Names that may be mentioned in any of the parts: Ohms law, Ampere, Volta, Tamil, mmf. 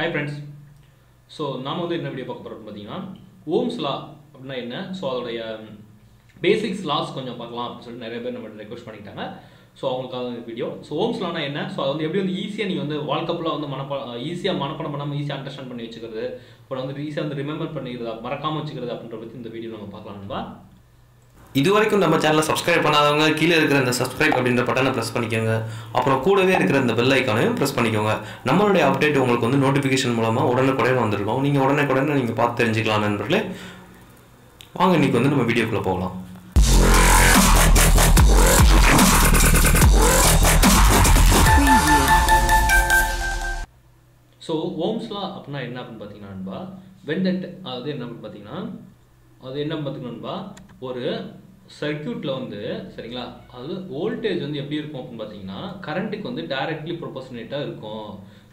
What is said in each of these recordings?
Hi friends, so நாம வந்து என்ன வீடியோ பார்க்க போறோம்னு பாத்தீங்கன்னா ஓம்ஸ் லா அப்படினா என்ன சோ அதோட பேசிக்ஸ் லாஸ் கொஞ்சம் பார்க்கலாம் அப்படி சொல்லி நிறைய பேர் நம்ம ரெக்வெஸ்ட் பண்ணிட்டாங்க சோ அவங்களுக்காக இந்த வீடியோ சோ ஓம்ஸ் லானா என்ன சோ அது வந்து எப்படி வந்து ஈஸியா நீ வந்து வாழ்க்கைப்புல வந்து மனப்பாடம் பண்ணாம ஈஸியா அண்டர்ஸ்டாண்ட் பண்ணி வெச்சுக்கிறது அப்புறம் வந்து ஈஸியா வந்து ரிமெம்பர் பண்ணிக்கிறது மறக்காம வெச்சுக்கிறது அப்படின்ற பத்தி இந்த வீடியோ நம்ம பார்க்கலாம் நண்பா If you are not subscribed to our channel, subscribe to the button and press the bell icon. Press the update on the notification. You can see the video. So, Ohms law when that Circuit on the Serilla, voltage on the appear compatina, current on the directly proportionate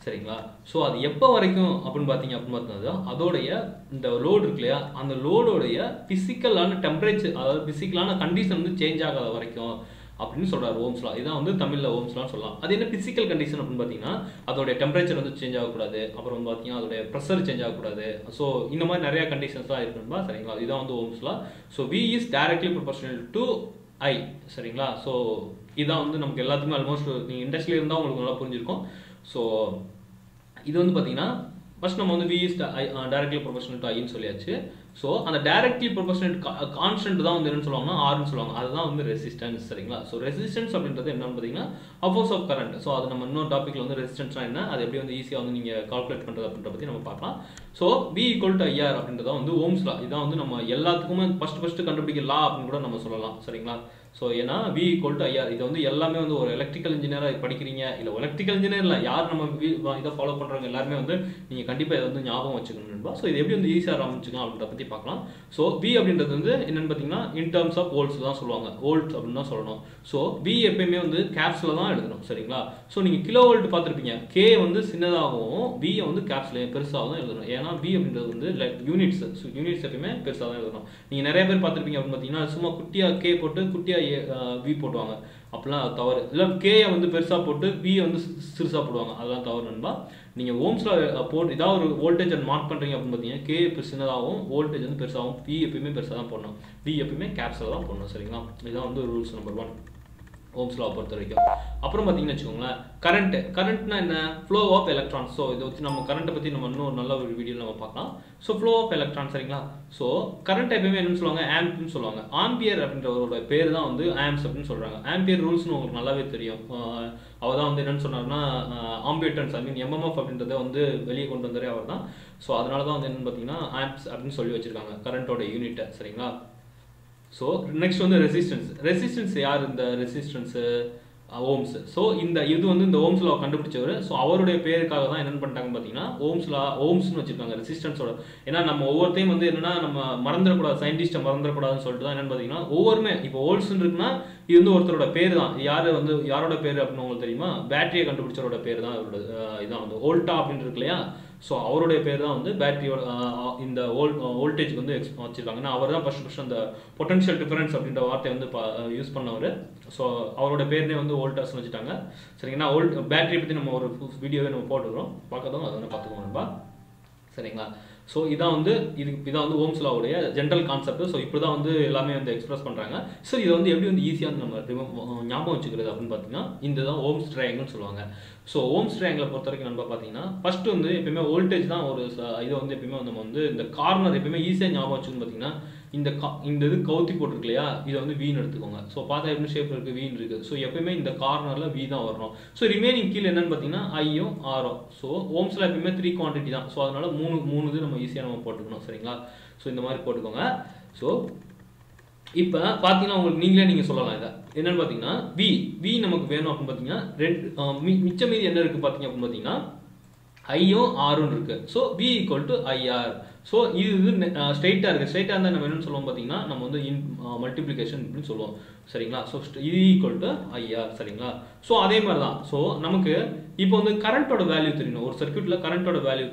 Serilla. So at the Yapavarico upon Bathing upon Adoria, the load clear, and the load over here, physical and temperature, physical and condition the change Agavarico upon Soda Ohms law, either on the Tamil Ohms law. At the physical condition upon Bathina, other temperature on the change Akuda, upon Bathina, pressure change Akuda. So in a area conditions are Serilla, either on the Ohms law. So V is directly proportional. To I, சரிங்களா so இதான் வந்து நமக்கு எல்லாத்துக்கும் almost நீ இண்டஸ்ட்ரியில இருந்தா உங்களுக்கு நல்லா புரிஞ்சிருக்கும் சோ இது வந்து பாத்தீங்கன்னா ஃபர்ஸ்ட் நம்ம வந்து V is directly proportional to I ன்னு சொல்லியாச்சு சோ அந்த directly proportional constant தான் வந்து என்ன சொல்வாங்கன்னா R ன்னு சொல்வாங்க அதுதான் வந்து ரெசிஸ்டன்ஸ் சரிங்களா சோ ரெசிஸ்டன்ஸ் அப்படின்றது என்னன்னு பாத்தீங்கன்னா opposite of current சோ அது நம்ம இன்னொரு டாபிக்ல வந்து ரெசிஸ்டன்ஸ்னா என்ன அது எப்படி வந்து ஈஸியா வந்து நீங்க கால்குலேட் பண்றது அப்படின்றத பத்தி நம்ம பார்க்கலாம் so V equal to IR அப்படின்றத வந்து ஓம்ஸ் லா இதான் வந்து நம்ம எல்லாத்துக்கும் ஃபர்ஸ்ட் கண்டுபிடிக்க லா அப்படி கூட நம்ம சொல்லலாம் சரிங்களா சோ ஏனா V equal to IR இது வந்து எல்லாமே வந்து ஒரு எலக்ட்ரிக்கல் இன்ஜினியரா படிக்கிறீங்க இல்ல எலக்ட்ரிக்கல் இன்ஜினியர் இல்ல யார் நம்ம இத ஃபாலோ பண்றவங்க எல்லாரும் வந்து நீங்க கண்டிப்பா இத வந்து ஞாபகம் வச்சுக்கணும்னு சோ இது எப்படி வந்து ஈஸியா ஆரம்பிச்சுங்க அப்படின்றத பத்தி பார்க்கலாம் சோ V அப்படின்றது வந்து என்னன்னு பாத்தீங்கன்னா in terms of volts தான் சொல்வாங்க volts அப்படினா சொல்லணும் சோ V எப்பவுமே வந்து கேப்ஸ்ல தான் எழுதணும் சரிங்களா சோ நீங்க கிலோவோல்ட் பாத்திருப்பீங்க K வந்து சின்னதாகவும் V வந்து கேப்ஸ்ல பெருசாவும் எழுதணும் ஏனா V அப்படின்றது வந்து யூனிட்ஸ் சோ யூனிட்ஸ் எப்பவுமே பெருசா தான் எழுதணும் நீங்க நிறைய பேர் பாத்திருப்பீங்க அப்படி பாத்தீங்கன்னா சும்மா குட்டியா K போட்டு குட்டியா V போடுவாங்க அப்பலாம் அது தவறு இல்ல K வந்து பெருசா போட்டு V வந்து சிறுசா போடுவாங்க அதெல்லாம் தவறு நண்பா நீங்க ஓம்ஸ் லா போட் இதா ஒரு வோல்டேஜ் அண்ட் மார்க் பண்றீங்க அப்படி பாத்தீங்கன்னா K பெருசாவும் வோல்டேஜ் வந்து பெருசாவும் V எப்பவுமே பெருசா தான் போடணும் V எப்பவுமே கேப்ஸ்ல தான் போடணும் சரிங்களா இதான் வந்து ரூல்ஸ் நம்பர் 1 Ohms law பொறுத்த வரைக்கும் அப்புறம் பாத்தீங்கன்னா வெச்சுக்கோங்க கரண்ட் கரண்ட்னா என்ன flow of electrons சோ இது வந்து நம்ம கரண்ட் பத்தி நம்ம இன்னும் நல்ல ஒரு வீடியோல நம்ம பார்க்கலாம் சோ flow of electrons சரிங்களா சோ கரண்ட் எப்பவுமே என்னன்னு சொல்வாங்க amp ன்னு சொல்வாங்க ஆம்பியர் அப்படிங்கறவரோட பேர் தான் வந்து amps அப்படினு சொல்றாங்க ஆம்பியர் ரூல்ஸ் உங்களுக்கு நல்லாவே தெரியும் அவதான் வந்து என்னன்னு சொன்னாருன்னா ஆம்பியட்டன்ஸ் I mean mmf அப்படிங்கறத வந்து வெளிய கொண்டு வந்தறே அவர்தான் சோ அதனால தான் வந்து என்னன்னு பாத்தீங்கன்னா amps அப்படினு சொல்லி வச்சிருக்காங்க கரண்டோட யூனிட் சரிங்களா So next one the resistance. Resistance are in the resistance ohms. So in the you வந்து இந்த ohms law கண்டுபிடிச்சவரு சோ அவருடைய பேருக்காக தான் என்ன பண்ணிட்டாங்க பாத்தீங்கன்னா ohms law ohms னு வச்சிருக்காங்க ரெசிஸ்டன்ஸோட ஏனா நம்ம ஒவ்வொரு டைம் வந்து என்னன்னா நம்ம மறந்திர கூடாது சயின்டிஸ்ட் மறந்திர கூடாதுன்னு சொல்லிட்டு தான் என்ன பாத்தீங்கன்னா ஒவ்வொருமே இப்போ volts ன்னு இருக்குனா இது வந்து ஒருத்தரோட பேர் தான் யாரு வந்து யாரோட பேர் அப்படினு உங்களுக்கு தெரியுமா பேட்டரியை கண்டுபிடிச்சவரோட பேர் தான் அவரோட இதான் வந்து வோல்டா அப்படி இருக்குலையா So, அவருடைய பேர் தான் வந்து பேட்டரி இந்த வோல்டேஜ்க்கு வந்து எக்ஸ்ப்ளைன் வச்சிருக்காங்க. நான் அவர்தான் ஃபர்ஸ்ட் அந்த பொட்டன்ஷியல் டிஃபரன்ஸ் அப்படிங்கற வார்த்தை வந்து யூஸ் பண்ணவரு. சோ அவருடைய பேர்னே வந்து வோல்டாஸ்னு வச்சிட்டாங்க. சரிங்களா? பேட்டரி பத்தி நம்ம ஒரு வீடியோவே நம்ம போட்டுறோம். பார்க்கறதும் அத நான் பாத்துக்கோங்க நண்பா. சரிங்களா? சோ இதான் வந்து இதான் வந்து ஓம்ஸ் லா உடைய ஜெனரல் கான்செப்ட். சோ இப்போ தான் வந்து எல்லாமே வந்து எக்ஸ்பிரஸ் பண்றாங்க. சோ இது வந்து எப்படி வந்து ஈஸியா நம்ம ஞாபகம் வச்சுக்கிறது அப்படினு பாத்தீங்கன்னா இந்த தான் ஓம்ஸ் ட்ரையாங்கிள்னு சொல்வாங்க. So ohms triangle பொறுத்த வரைக்கும் நம்ம பாத்தீங்கன்னா ஃபர்ஸ்ட் வந்து எப்பவுமே வோல்டேஜ் தான் ஒரு இது வந்து எப்பவுமே நம்ம வந்து இந்த கார்னர் எப்பவுமே ஈஸியா ஞாபகம் வச்சுக்கணும் பாத்தீங்கன்னா இந்த இது கவுத்தி போட்டுருக்கலையா இது வந்து v ன்னு எடுத்துக்கோங்க சோ பார்த்தா எப்படி ஷேப் இருக்கு v ன்னு இருக்கு சோ எப்பவுமே இந்த கார்னர்ல v தான் வரணும் சோ ரிமைனிங் கீழ என்னன்னு பாத்தீங்கன்னா i யும் r ம் சோ ஓம்ஸ்ல எப்பவுமே 3 குவாண்டிட்டி தான் சோ அதனால மூணு இது நம்ம ஈஸியா நம்ம போட்டுக்கணும் சரிங்களா சோ இந்த மாதிரி போட்டுக்கோங்க சோ இப்ப பாத்தீங்கன்னா உங்களுக்கு நீங்க சொல்லலாம் இத என்னன்னு பாத்தீங்கன்னா v நமக்கு வேணும் அப்படி பாத்தீங்கன்னா மிச்ச மீதி என்ன இருக்கு பாத்தீங்க அப்படி பாத்தீங்கன்னா i யும் r ம் இருக்கு so v equal to ir So this is straight and then multiplication. So this is equal to IR. So that's why. So we have current value or circuit current value.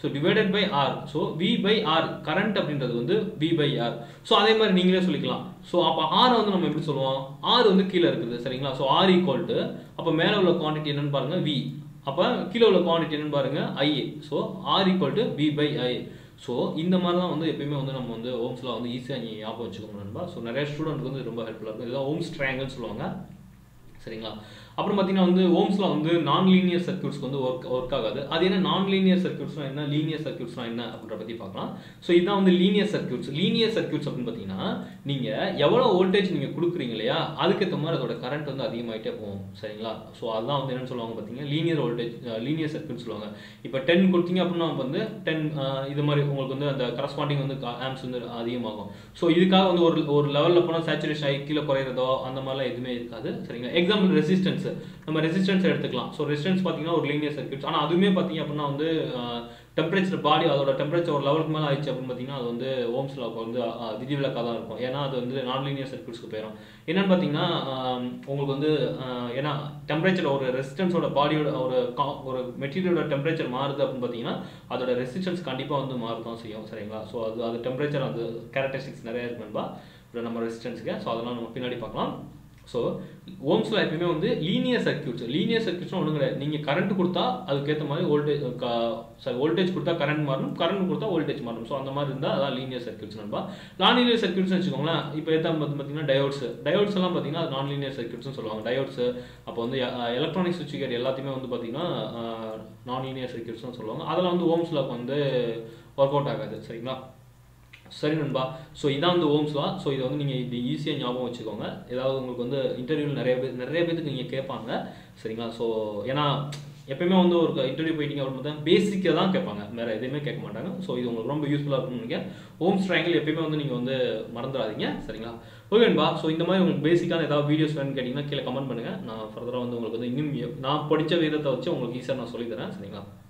So V divided by R. So divided by R. So V by R current V by R. So that's why you can. So R is equal. So R equal to quantity V. Then kilo quantity I. So R equal to V by I. So in the manner on the Ohms law on the easy and Yapo Chuman. So narrative student is very helpful. Ohms triangles longer. Seringla. Upper Matina on the Ohms law on the non linear circuits on the work. That is non linear circuits and linear circuits. So this is the linear circuits. Linear circuits of Patina, Ninga, Yavada voltage in your Kurukringlia, Alkatamara current on the Adimite home. Seringla. So Allah then so long Patina, linear voltage, linear circuits longer. If a 10 Kurting upon the 10 the corresponding on the amps on the Adiamago. So you can level upon a saturation, kiloparado, and the Mala Edme Seringa. Example resistance. நம்ம resistance எடுத்துக்கலாம். So resistance பாத்தீங்கன்னா ஒரு linear circuits. ஆனா அதுமே பாத்தீங்க அப்படினா வந்து temperature body அதோட temperature ஒரு லெவலுக்கு மேல ஆயிச்சு அப்படி பாத்தீங்கன்னா அது வந்து Ohms law வந்து விதிவிலக்கா தான் இருக்கும். ஏனா அது வந்து நான் linear circuits க்கு போறோம். என்னன்னு பாத்தீங்கன்னா உங்களுக்கு வந்து ஏனா temperature ஒரு resistance ஓட பாடியோட ஒரு material ஓட temperature மாறுது அப்படி பாத்தீங்கன்னா அதோட resistance கண்டிப்பா வந்து மாறுதான் செய்யும். சரிங்களா? So அது temperature அது characteristics நிறைய இருக்கும்பா. இப்போ நம்ம resistance க்கு சோ அதெல்லாம் நம்ம பின்னாடி பார்க்கலாம். So, Ohms law on the linear circuits. Linear circuits are current voltage, voltage current, current voltage. So, that is linear circuits. Non-linear circuits are diodes. Diodes are non-linear circuits. Diodes are electronic switch. Non-linear circuits. That is Ohms law on the workout. So this is the Ohms law. So you can easy and this is interview so interview basic so this is useful Ohms triangle. Okay, so if you have basic videos, comment. I will tell you